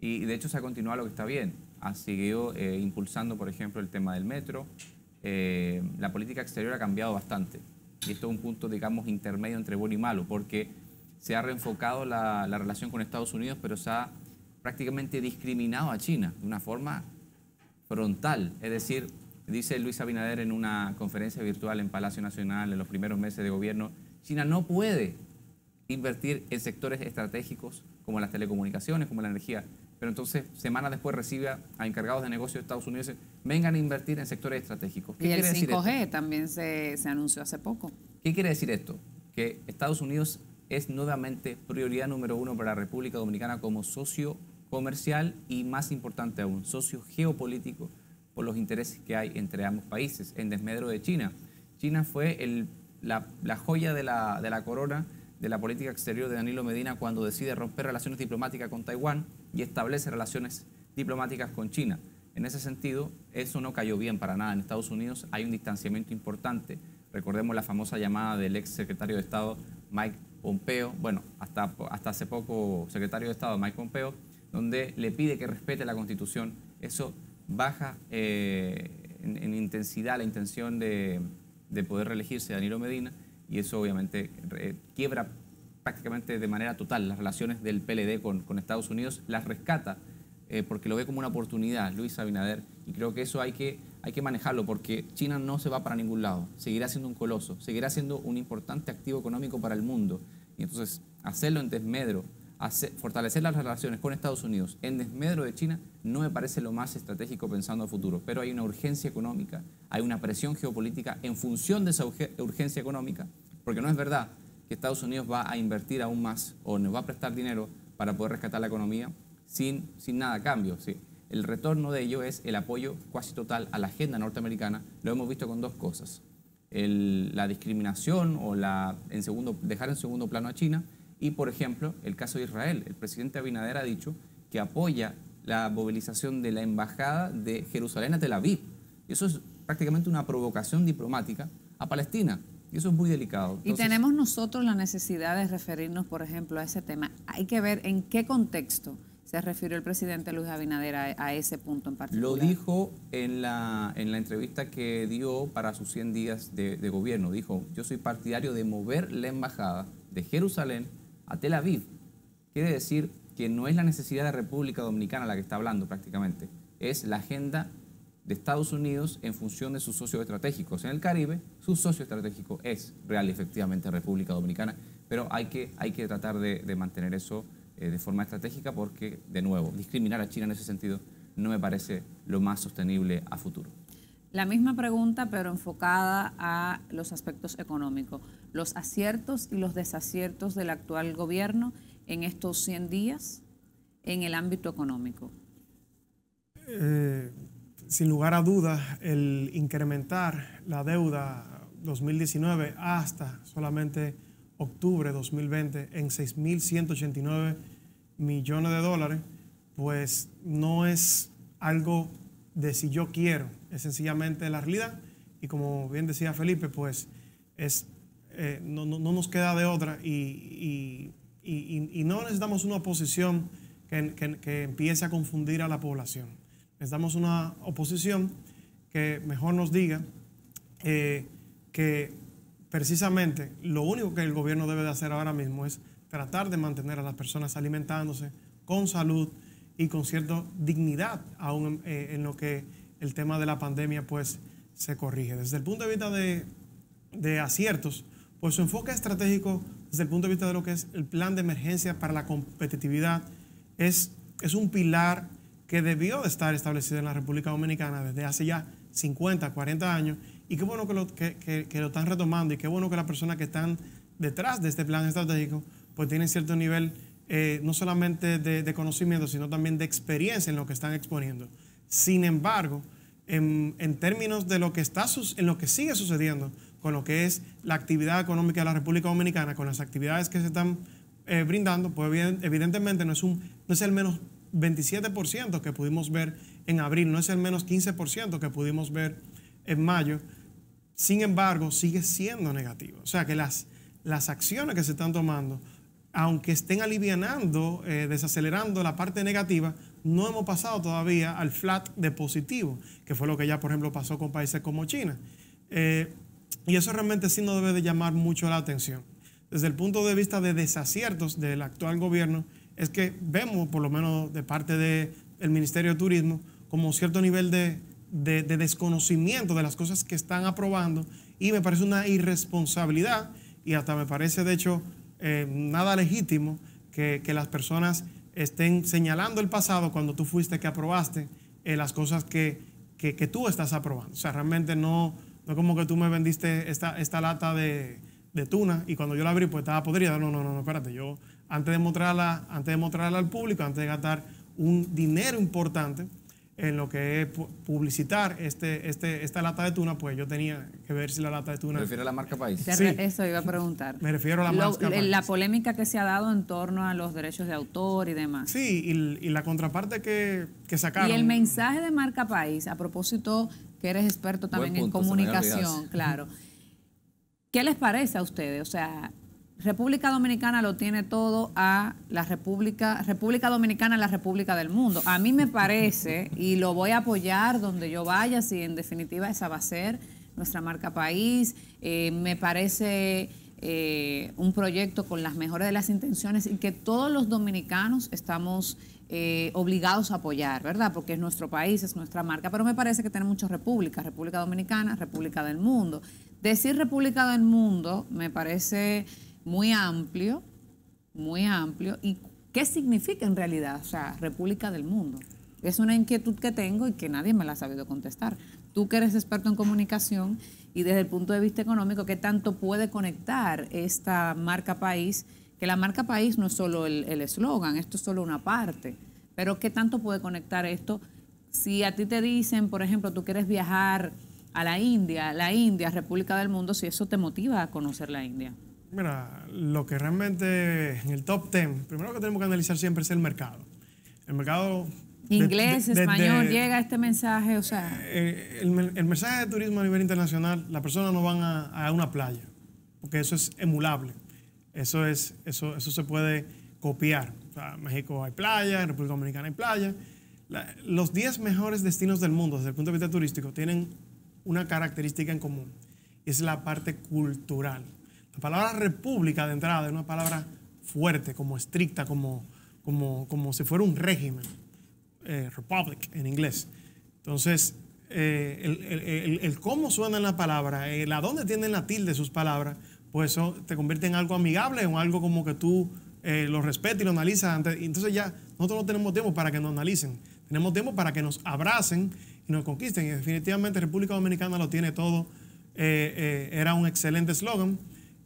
Y de hecho se ha continuado lo que está bien. Ha seguido impulsando, por ejemplo, el tema del metro. La política exterior ha cambiado bastante. Y esto es un punto, digamos, intermedio entre bueno y malo, porque se ha reenfocado la relación con Estados Unidos, pero se ha prácticamente discriminado a China de una forma frontal. Es decir, dice Luis Abinader en una conferencia virtual en Palacio Nacional en los primeros meses de gobierno, China no puede invertir en sectores estratégicos como las telecomunicaciones, como la energía. Pero entonces, semanas después recibe a encargados de negocios de Estados Unidos y dice, vengan a invertir en sectores estratégicos. ¿Qué quiere decir esto? Y el 5G también se anunció hace poco. ¿Qué quiere decir esto? Que Estados Unidos es nuevamente prioridad número uno para la República Dominicana como socio comercial y, más importante aún, socio geopolítico por los intereses que hay entre ambos países, en desmedro de China. China fue la joya de la corona de la política exterior de Danilo Medina cuando decide romper relaciones diplomáticas con Taiwán y establece relaciones diplomáticas con China. En ese sentido, eso no cayó bien para nada. En Estados Unidos hay un distanciamiento importante. Recordemos la famosa llamada del ex secretario de Estado Mike Pompeo, bueno, hasta hace poco secretario de Estado Mike Pompeo, donde le pide que respete la Constitución. Eso baja en intensidad la intención de poder reelegirse Danilo Medina, y eso obviamente quiebra prácticamente de manera total las relaciones del PLD con Estados Unidos, las rescata porque lo ve como una oportunidad Luis Abinader, y creo que eso hay que manejarlo, porque China no se va para ningún lado, seguirá siendo un coloso, seguirá siendo un importante activo económico para el mundo, y entonces hacerlo en desmedro, fortalecer las relaciones con Estados Unidos en desmedro de China no me parece lo más estratégico pensando a futuro, pero hay una urgencia económica, hay una presión geopolítica en función de esa urgencia económica, porque no es verdad que Estados Unidos va a invertir aún más o nos va a prestar dinero para poder rescatar la economía sin nada a cambio, ¿sí? El retorno de ello es el apoyo casi total a la agenda norteamericana. Lo hemos visto con dos cosas, la discriminación o dejar en segundo plano a China. Y, por ejemplo, el caso de Israel. El presidente Abinader ha dicho que apoya la movilización de la embajada de Jerusalén a Tel Aviv. Y eso es prácticamente una provocación diplomática a Palestina. Y eso es muy delicado. Entonces, y tenemos nosotros la necesidad de referirnos, por ejemplo, a ese tema. Hay que ver en qué contexto se refirió el presidente Luis Abinader a ese punto en particular. Lo dijo en la entrevista que dio para sus 100 días de gobierno. Dijo, yo soy partidario de mover la embajada de Jerusalén a Tel Aviv. Quiere decir que no es la necesidad de República Dominicana la que está hablando prácticamente, es la agenda de Estados Unidos en función de sus socios estratégicos en el Caribe. Su socio estratégico es real y efectivamente República Dominicana, pero hay que tratar de mantener eso de forma estratégica, porque, de nuevo, discriminar a China en ese sentido no me parece lo más sostenible a futuro. La misma pregunta, pero enfocada a los aspectos económicos. Los aciertos y los desaciertos del actual gobierno en estos 100 días en el ámbito económico. sin lugar a dudas, el incrementar la deuda 2019 hasta solamente octubre de 2020 en 6.189 millones de dólares, pues no es algo de si yo quiero, es sencillamente la realidad. Y como bien decía Felipe, pues es, no nos queda de otra y no necesitamos una oposición que empiece a confundir a la población. Necesitamos una oposición que mejor nos diga que precisamente lo único que el gobierno debe de hacer ahora mismo es tratar de mantener a las personas alimentándose con salud y con cierta dignidad, aún en lo que el tema de la pandemia pues se corrige. Desde el punto de vista de aciertos, pues su enfoque estratégico desde el punto de vista de lo que es el plan de emergencia para la competitividad es un pilar que debió de estar establecido en la República Dominicana desde hace ya 50, 40 años, y qué bueno que lo están retomando, y qué bueno que las personas que están detrás de este plan estratégico pues tienen cierto nivel no solamente de conocimiento, sino también de experiencia en lo que están exponiendo. Sin embargo, en términos de lo que sigue sucediendo con lo que es la actividad económica de la República Dominicana, con las actividades que se están brindando, pues evidentemente no es el menos 27% que pudimos ver en abril, no es el menos 15% que pudimos ver en mayo. Sin embargo, sigue siendo negativo. O sea que las acciones que se están tomando, aunque estén alivianando, desacelerando la parte negativa, no hemos pasado todavía al flat de positivo, que fue lo que ya, por ejemplo, pasó con países como China. Y eso realmente sí no debe de llamar mucho la atención. Desde el punto de vista de desaciertos del actual gobierno, es que vemos, por lo menos de parte del Ministerio de Turismo, como cierto nivel de desconocimiento de las cosas que están aprobando, y me parece una irresponsabilidad, y hasta me parece, de hecho, nada legítimo que las personas estén señalando el pasado cuando tú fuiste que aprobaste las cosas que tú estás aprobando. O sea, realmente no como que tú me vendiste esta lata de tuna y cuando yo la abrí pues estaba podrida. No, espérate. Yo antes de mostrarla al público, antes de gastar un dinero importante en lo que es publicitar esta lata de tuna, pues yo tenía que ver si la lata de tuna... ¿Me refiero a la marca país? Sí. Eso iba a preguntar. Me refiero a la marca país. La polémica que se ha dado en torno a los derechos de autor y demás. Sí, y la contraparte que sacaron. Y el mensaje de marca país, a propósito que eres experto también en comunicación, claro. ¿Qué les parece a ustedes? O sea, República Dominicana lo tiene todo a la República Dominicana, la República del Mundo. A mí me parece, y lo voy a apoyar donde yo vaya, si en definitiva esa va a ser nuestra marca país. Me parece un proyecto con las mejores de las intenciones y que todos los dominicanos estamos obligados a apoyar, ¿verdad? Porque es nuestro país, es nuestra marca. Pero me parece que tiene muchas repúblicas: República Dominicana, República del Mundo. Decir República del Mundo me parece muy amplio, muy amplio. ¿Y qué significa en realidad? O sea, República del Mundo. Es una inquietud que tengo y que nadie me la ha sabido contestar. Tú que eres experto en comunicación y desde el punto de vista económico, ¿qué tanto puede conectar esta marca país? Que la marca país no es solo el eslogan, esto es solo una parte. Pero ¿qué tanto puede conectar esto? Si a ti te dicen, por ejemplo, tú quieres viajar a la India, República del Mundo, si eso te motiva a conocer la India. Mira, lo que realmente en el top 10, primero que tenemos que analizar siempre es el mercado. El mercado... Inglés, español, llega este mensaje, o sea... El mensaje de turismo a nivel internacional, las personas no van a una playa, porque eso es emulable, eso se puede copiar. O sea, en México hay playa, en República Dominicana hay playa. Los 10 mejores destinos del mundo desde el punto de vista turístico tienen una característica en común, y es la parte cultural. La palabra república de entrada es una palabra fuerte, como estricta, como si fuera un régimen. Republic en inglés. Entonces, el cómo suenan las palabras, el a dónde tienden la tilde sus palabras, pues eso te convierte en algo amigable, en algo como que tú lo respetas y lo analizas antes. Entonces ya nosotros no tenemos tiempo para que nos analicen, tenemos tiempo para que nos abracen y nos conquisten. Y definitivamente República Dominicana lo tiene todo. Era un excelente eslogan.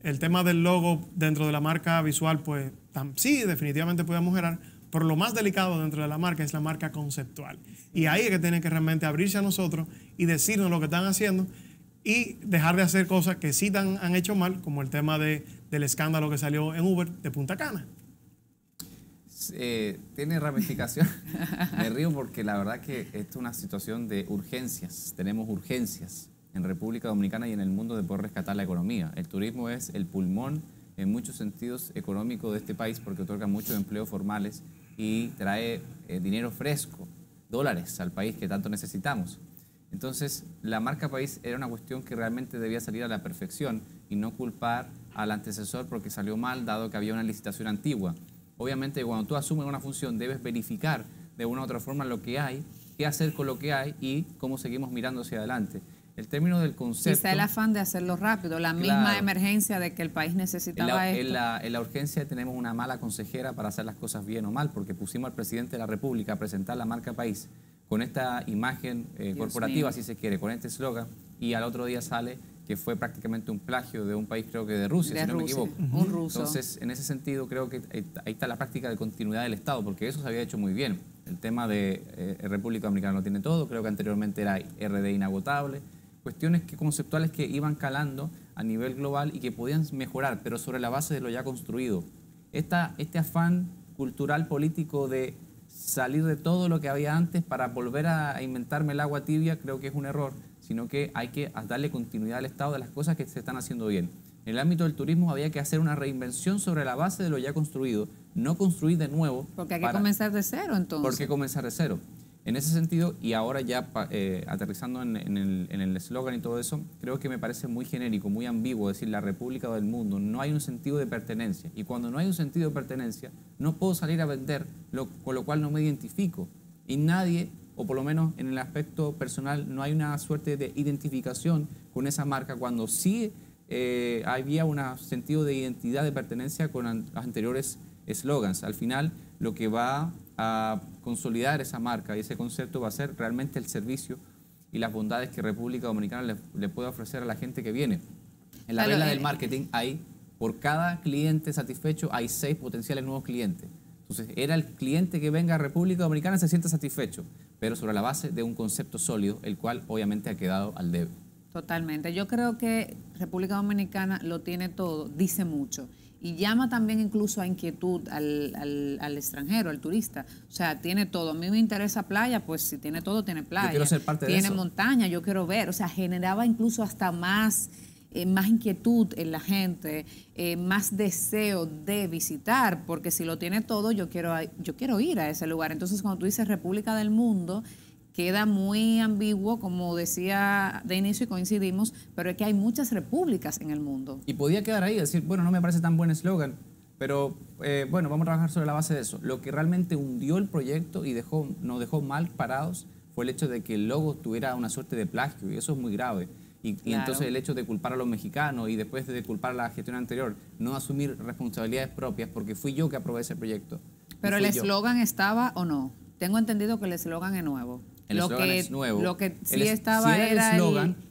El tema del logo dentro de la marca visual, pues sí, definitivamente podíamos generar, Pero lo más delicado dentro de la marca es la marca conceptual. Y ahí es que tienen que realmente abrirse a nosotros y decirnos lo que están haciendo y dejar de hacer cosas que sí han hecho mal, como el tema del escándalo que salió en Uber de Punta Cana. Tiene ramificación. Me río porque la verdad que esto es una situación de urgencias. Tenemos urgencias en República Dominicana y en el mundo de poder rescatar la economía. El turismo es el pulmón en muchos sentidos económicos de este país porque otorga muchos empleos formales y trae dinero fresco, dólares al país que tanto necesitamos. Entonces, la marca país era una cuestión que realmente debía salir a la perfección y no culpar al antecesor porque salió mal, dado que había una licitación antigua. Obviamente, cuando tú asumes una función, debes verificar de una u otra forma lo que hay, qué hacer con lo que hay y cómo seguimos mirando hacia adelante. El término del concepto... Quizá el afán de hacerlo rápido, la misma emergencia de que el país necesitaba esto. En la urgencia tenemos una mala consejera para hacer las cosas bien o mal, porque pusimos al presidente de la República a presentar la marca país con esta imagen corporativa, si se quiere, con este eslogan, y al otro día sale que fue prácticamente un plagio de un país, creo que de Rusia, si no me equivoco. Un ruso. Entonces, en ese sentido, creo que ahí está la práctica de continuidad del Estado, porque eso se había hecho muy bien. El tema de República Dominicana lo tiene todo, creo que anteriormente era RD inagotable, cuestiones conceptuales que iban calando a nivel global y que podían mejorar, pero sobre la base de lo ya construido. Este afán cultural político de salir de todo lo que había antes para volver a inventarme el agua tibia creo que es un error, sino que hay que darle continuidad al Estado de las cosas que se están haciendo bien. En el ámbito del turismo había que hacer una reinvención sobre la base de lo ya construido, no construir de nuevo. Porque hay que comenzar de cero entonces. Porque comenzar de cero. En ese sentido, y ahora ya aterrizando en el eslogan y todo eso, creo que me parece muy genérico, muy ambiguo decir la república del mundo. No hay un sentido de pertenencia. Y cuando no hay un sentido de pertenencia, no puedo salir a vender, con lo cual no me identifico. Y nadie, o por lo menos en el aspecto personal, no hay una suerte de identificación con esa marca cuando sí había un sentido de identidad, de pertenencia con los anteriores eslogans. Al final, lo que va a consolidar esa marca y ese concepto va a ser realmente el servicio y las bondades que República Dominicana le puede ofrecer a la gente que viene. En la regla del marketing hay, por cada cliente satisfecho, hay 6 potenciales nuevos clientes. Entonces, era el cliente que venga a República Dominicana se sienta satisfecho, pero sobre la base de un concepto sólido, el cual obviamente ha quedado al debe. Totalmente. Yo creo que República Dominicana lo tiene todo, dice mucho. Y llama también incluso a inquietud al extranjero, al turista. O sea, tiene todo. A mí me interesa playa, pues si tiene todo, tiene playa. Yo quiero ser parte de eso. Tiene montaña, yo quiero ver. O sea, generaba incluso hasta más inquietud en la gente, más deseo de visitar. Porque si lo tiene todo, yo quiero ir a ese lugar. Entonces, cuando tú dices República del Mundo, queda muy ambiguo, como decía de inicio y coincidimos, pero es que hay muchas repúblicas en el mundo. Y podía quedar ahí, decir, bueno, no me parece tan buen eslogan, pero bueno, vamos a trabajar sobre la base de eso. Lo que realmente hundió el proyecto y nos dejó mal parados fue el hecho de que el logo tuviera una suerte de plagio, y eso es muy grave. Y entonces el hecho de culpar a los mexicanos y después de culpar a la gestión anterior, no asumir responsabilidades propias, porque fui yo que aprobé ese proyecto. ¿Pero el eslogan estaba o no? Tengo entendido que el eslogan es nuevo. El eslogan es nuevo. Lo que sí estaba era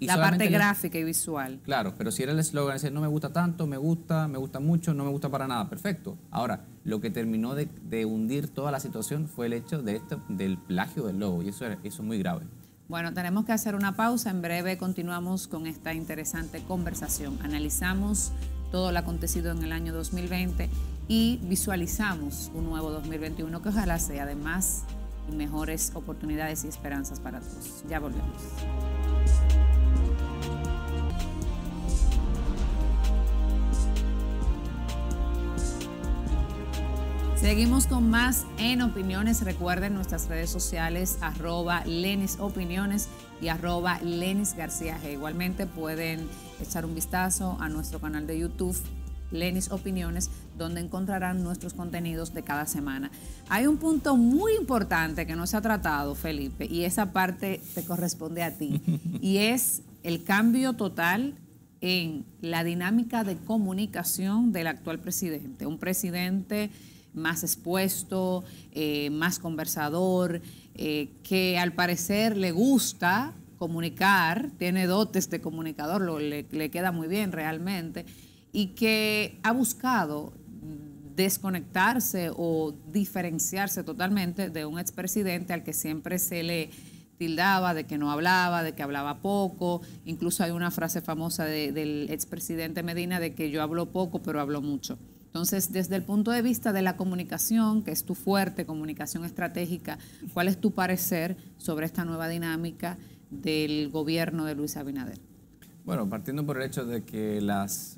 la parte gráfica y visual. Claro, pero si era el eslogan, es decir, no me gusta tanto, me gusta mucho, no me gusta para nada. Perfecto. Ahora, lo que terminó de hundir toda la situación fue el hecho de del plagio del logo, y eso es muy grave. Bueno, tenemos que hacer una pausa. En breve continuamos con esta interesante conversación. Analizamos todo lo acontecido en el año 2020 y visualizamos un nuevo 2021 que ojalá sea de más y mejores oportunidades y esperanzas para todos. Ya volvemos. Seguimos con más en Opiniones. Recuerden nuestras redes sociales, @LenisOpiniones y @LenisGarcía. Igualmente pueden echar un vistazo a nuestro canal de YouTube, Lenis Opiniones, donde encontrarán nuestros contenidos de cada semana. Hay un punto muy importante que no se ha tratado, Felipe, y esa parte te corresponde a ti, y es el cambio total en la dinámica de comunicación del actual presidente. Un presidente más expuesto, más conversador, que al parecer le gusta comunicar, tiene dotes de comunicador, le queda muy bien realmente, y que ha buscado desconectarse o diferenciarse totalmente de un expresidente al que siempre se le tildaba de que no hablaba, de que hablaba poco. Incluso hay una frase famosa del expresidente Medina de que yo hablo poco pero hablo mucho. Entonces, desde el punto de vista de la comunicación, que es tu fuerte, comunicación estratégica, ¿cuál es tu parecer sobre esta nueva dinámica del gobierno de Luis Abinader? Bueno, partiendo por el hecho de que las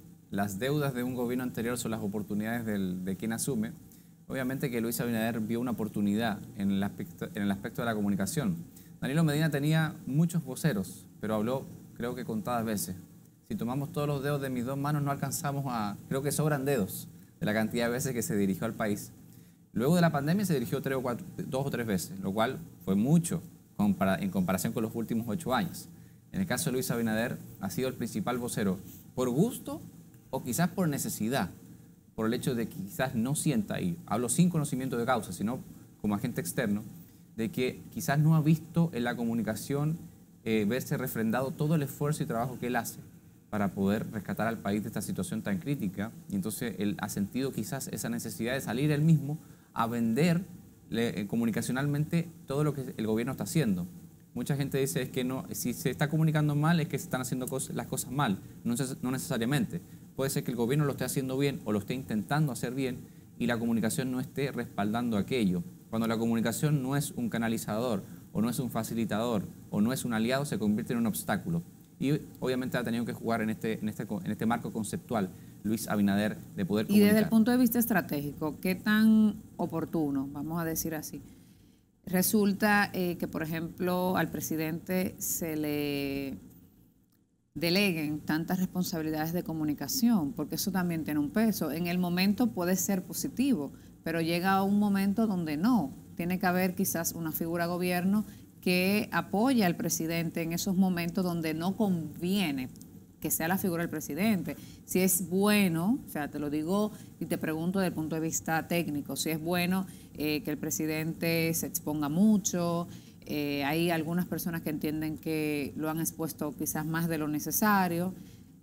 deudas de un gobierno anterior son las oportunidades de quien asume, obviamente que Luis Abinader vio una oportunidad en el aspecto de la comunicación. Danilo Medina tenía muchos voceros, pero habló creo que contadas veces. Si tomamos todos los dedos de mis dos manos no alcanzamos a... creo que sobran dedos de la cantidad de veces que se dirigió al país. Luego de la pandemia se dirigió dos o tres veces, lo cual fue mucho en comparación con los últimos 8 años. En el caso de Luis Abinader ha sido el principal vocero, por gusto o quizás por necesidad, por el hecho de que quizás no sienta, y hablo sin conocimiento de causa, sino como agente externo, de que quizás no ha visto en la comunicación verse refrendado todo el esfuerzo y trabajo que él hace para poder rescatar al país de esta situación tan crítica. Y entonces él ha sentido quizás esa necesidad de salir él mismo a vender comunicacionalmente todo lo que el gobierno está haciendo. Mucha gente dice es que no, si se está comunicando mal es que se están haciendo las cosas mal. No necesariamente. Puede ser que el gobierno lo esté haciendo bien o lo esté intentando hacer bien y la comunicación no esté respaldando aquello. Cuando la comunicación no es un canalizador o no es un facilitador o no es un aliado, se convierte en un obstáculo. Y obviamente ha tenido que jugar en este marco conceptual Luis Abinader de poder comunicar. Y desde el punto de vista estratégico, ¿qué tan oportuno, vamos a decir así, resulta que, por ejemplo, al presidente se le deleguen tantas responsabilidades de comunicación? Porque eso también tiene un peso. En el momento puede ser positivo, pero llega a un momento donde no. Tiene que haber quizás una figura gobierno que apoya al presidente en esos momentos donde no conviene que sea la figura del presidente. Si es bueno, o sea, te lo digo y te pregunto desde el punto de vista técnico, si es bueno que el presidente se exponga mucho, hay algunas personas que entienden que lo han expuesto quizás más de lo necesario.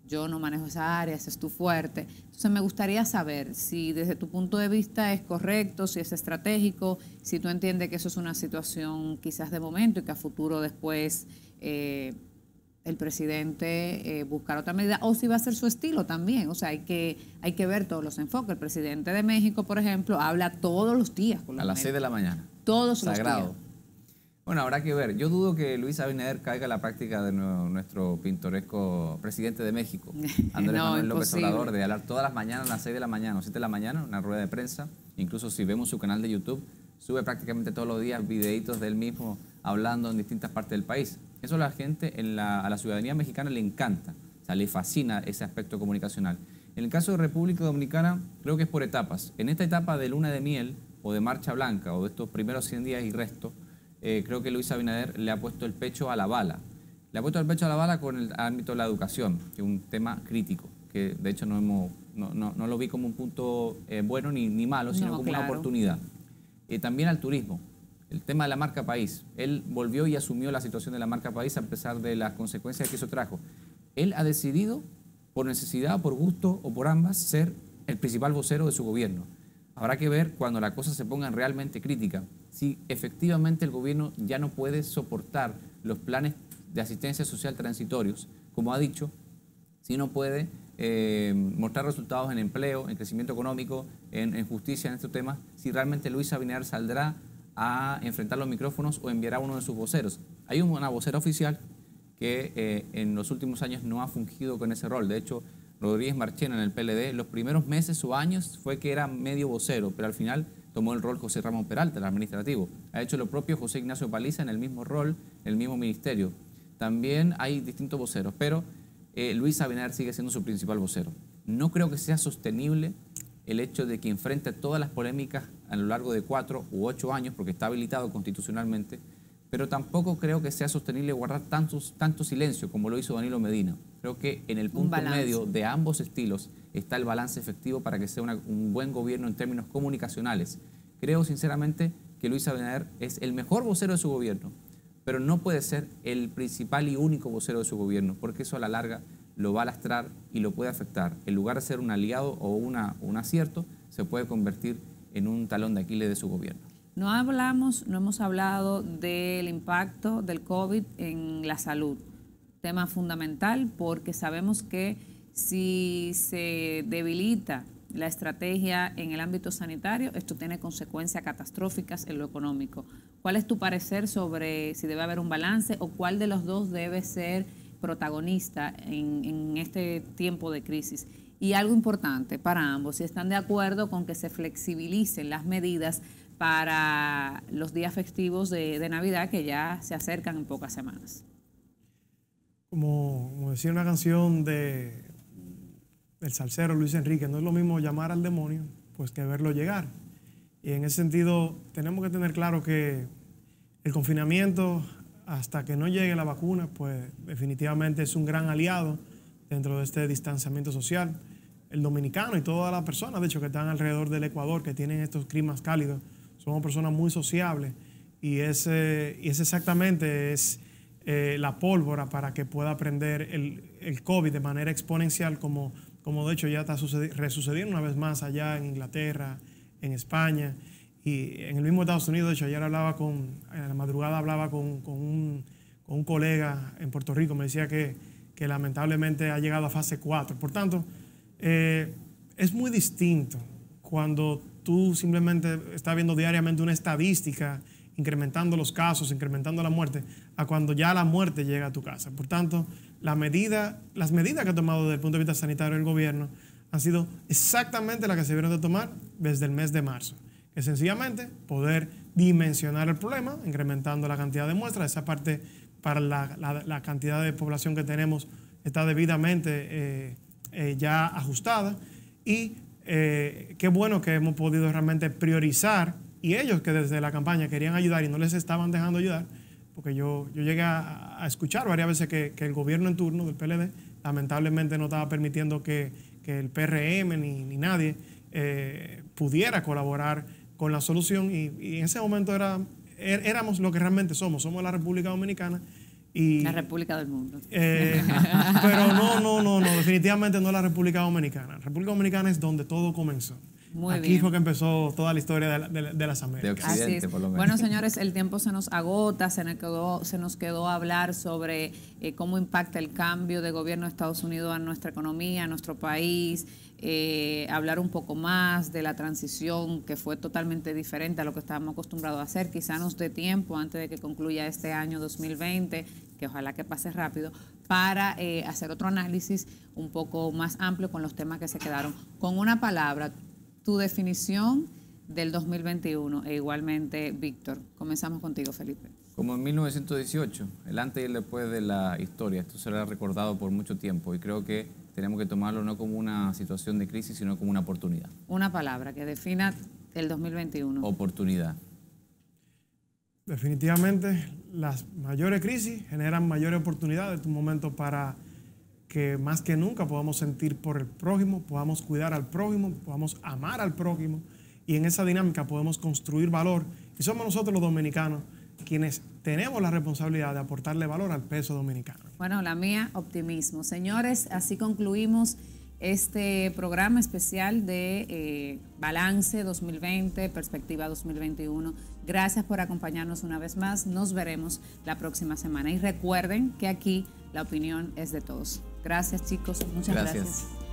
Yo no manejo esa área, ese es tu fuerte. Entonces me gustaría saber si desde tu punto de vista es correcto, si es estratégico, si tú entiendes que eso es una situación quizás de momento y que a futuro después el presidente buscará otra medida, o si va a ser su estilo también. O sea, hay que ver todos los enfoques. El presidente de México, por ejemplo, habla todos los días con los medios. A las 6 de la mañana. Todos los días. Sagrado. Bueno, habrá que ver. Yo dudo que Luis Abinader caiga en la práctica de nuestro pintoresco presidente de México, Andrés Manuel López Obrador, de hablar todas las mañanas a las 6 de la mañana o 7 de la mañana, una rueda de prensa. Incluso si vemos su canal de YouTube, sube prácticamente todos los días videitos de él mismo hablando en distintas partes del país. Eso a la gente, a la ciudadanía mexicana le encanta, o sea, le fascina ese aspecto comunicacional. En el caso de República Dominicana, creo que es por etapas. En esta etapa de luna de miel o de marcha blanca o de estos primeros 100 días y resto, creo que Luis Abinader le ha puesto el pecho a la bala. Le ha puesto el pecho a la bala con el ámbito de la educación, que es un tema crítico, que de hecho no lo vi como un punto bueno ni malo, sino como claro, una oportunidad. También al turismo, el tema de la marca país. Él volvió y asumió la situación de la marca país a pesar de las consecuencias que eso trajo. Él ha decidido, por necesidad, por gusto o por ambas, ser el principal vocero de su gobierno. Habrá que ver cuando las cosas se pongan realmente críticas, si efectivamente el gobierno ya no puede soportar los planes de asistencia social transitorios, como ha dicho, si no puede mostrar resultados en empleo, en crecimiento económico, en justicia, en estos temas, si realmente Luis Abinader saldrá a enfrentar los micrófonos o enviará a uno de sus voceros. Hay una vocera oficial que en los últimos años no ha fungido con ese rol. De hecho, Rodríguez Marchena en el PLD, los primeros meses o años fue que era medio vocero, pero al final tomó el rol José Ramón Peralta, el administrativo. Ha hecho lo propio José Ignacio Paliza en el mismo rol, en el mismo ministerio. También hay distintos voceros, pero Luis Abinader sigue siendo su principal vocero. No creo que sea sostenible el hecho de que enfrente todas las polémicas a lo largo de 4 u 8 años, porque está habilitado constitucionalmente, pero tampoco creo que sea sostenible guardar tanto silencio como lo hizo Danilo Medina. Creo que en el punto medio de ambos estilos está el balance efectivo para que sea un buen gobierno en términos comunicacionales. Creo sinceramente que Luis Abinader es el mejor vocero de su gobierno, pero no puede ser el principal y único vocero de su gobierno, porque eso a la larga lo va a lastrar y lo puede afectar. En lugar de ser un aliado o un acierto, se puede convertir en un talón de Aquiles de su gobierno. No hemos hablado del impacto del COVID en la salud, tema fundamental, porque sabemos que si se debilita la estrategia en el ámbito sanitario, esto tiene consecuencias catastróficas en lo económico. ¿Cuál es tu parecer sobre si debe haber un balance o cuál de los dos debe ser protagonista en este tiempo de crisis? Y algo importante para ambos, si están de acuerdo con que se flexibilicen las medidas para los días festivos de Navidad que ya se acercan en pocas semanas. Como decía una canción del salsero Luis Enrique, no es lo mismo llamar al demonio pues que verlo llegar. Y en ese sentido tenemos que tener claro que el confinamiento hasta que no llegue la vacuna pues definitivamente es un gran aliado dentro de este distanciamiento social. El dominicano y todas las personas, de hecho, que están alrededor del Ecuador, que tienen estos climas cálidos, somos personas muy sociables y es exactamente la pólvora para que pueda prender el COVID de manera exponencial, como de hecho ya está resucediendo una vez más allá en Inglaterra, en España y en el mismo Estados Unidos. De hecho, ayer en la madrugada hablaba con un colega en Puerto Rico, me decía que lamentablemente ha llegado a fase 4. Por tanto, es muy distinto cuando tú simplemente estás viendo diariamente una estadística incrementando los casos, incrementando la muerte, a cuando ya la muerte llega a tu casa. Por tanto, las medidas que ha tomado desde el punto de vista sanitario el gobierno han sido exactamente las que se vieron de tomar desde el mes de marzo, que es sencillamente poder dimensionar el problema, incrementando la cantidad de muestras. Esa parte para la cantidad de población que tenemos está debidamente ya ajustada, y qué bueno que hemos podido realmente priorizar, y ellos que desde la campaña querían ayudar y no les estaban dejando ayudar, porque yo llegué a escuchar varias veces que el gobierno en turno del PLD lamentablemente no estaba permitiendo que el PRM ni nadie pudiera colaborar con la solución, y en ese momento éramos lo que realmente somos la República Dominicana. Y, la República del Mundo. Pero no, definitivamente no es la República Dominicana. La República Dominicana es donde todo comenzó. Muy bien. Aquí fue que empezó toda la historia de las Américas. De Occidente, por lo menos. Bueno, señores, el tiempo se nos agota, se nos quedó hablar sobre cómo impacta el cambio de gobierno de Estados Unidos a nuestra economía, a nuestro país, hablar un poco más de la transición que fue totalmente diferente a lo que estábamos acostumbrados a hacer. Quizá nos dé tiempo antes de que concluya este año 2020, que ojalá que pase rápido, para hacer otro análisis un poco más amplio con los temas que se quedaron. Con una palabra, tu definición del 2021 e igualmente, Víctor. Comenzamos contigo, Felipe. Como en 1918, el antes y el después de la historia. Esto será recordado por mucho tiempo y creo que tenemos que tomarlo no como una situación de crisis, sino como una oportunidad. Una palabra que defina el 2021. Oportunidad. Definitivamente, las mayores crisis generan mayores oportunidades. Es un momento para que más que nunca podamos sentir por el prójimo, podamos cuidar al prójimo, podamos amar al prójimo, y en esa dinámica podemos construir valor. Y somos nosotros los dominicanos quienes tenemos la responsabilidad de aportarle valor al peso dominicano. Bueno, la mía, optimismo. Señores, así concluimos este programa especial de Balance 2020, Perspectiva 2021. Gracias por acompañarnos una vez más. Nos veremos la próxima semana. Y recuerden que aquí la opinión es de todos. Gracias, chicos. Muchas gracias.